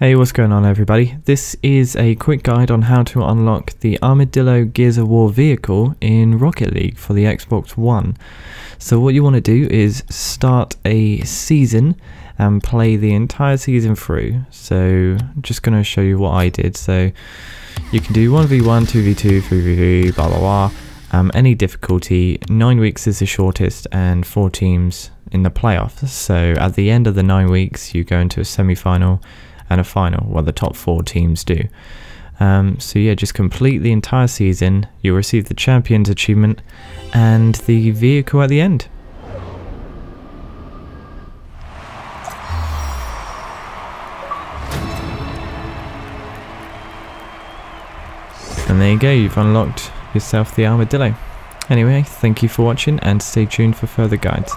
Hey, what's going on everybody? This is a quick guide on how to unlock the Armadillo Gears of War vehicle in Rocket League for the Xbox One. So what you want to do is start a season and play the entire season through. So I'm just going to show you what I did. So you can do 1v1, 2v2, 3v3, blah blah blah. Any difficulty, 9 weeks is the shortest and 4 teams in the playoffs. So at the end of the 9 weeks you go into a semi-final and a final, what the top 4 teams do. So yeah, just complete the entire season, you'll receive the Champions achievement and the vehicle at the end. And there you go, you've unlocked yourself the Armadillo. Anyway, thank you for watching and stay tuned for further guides.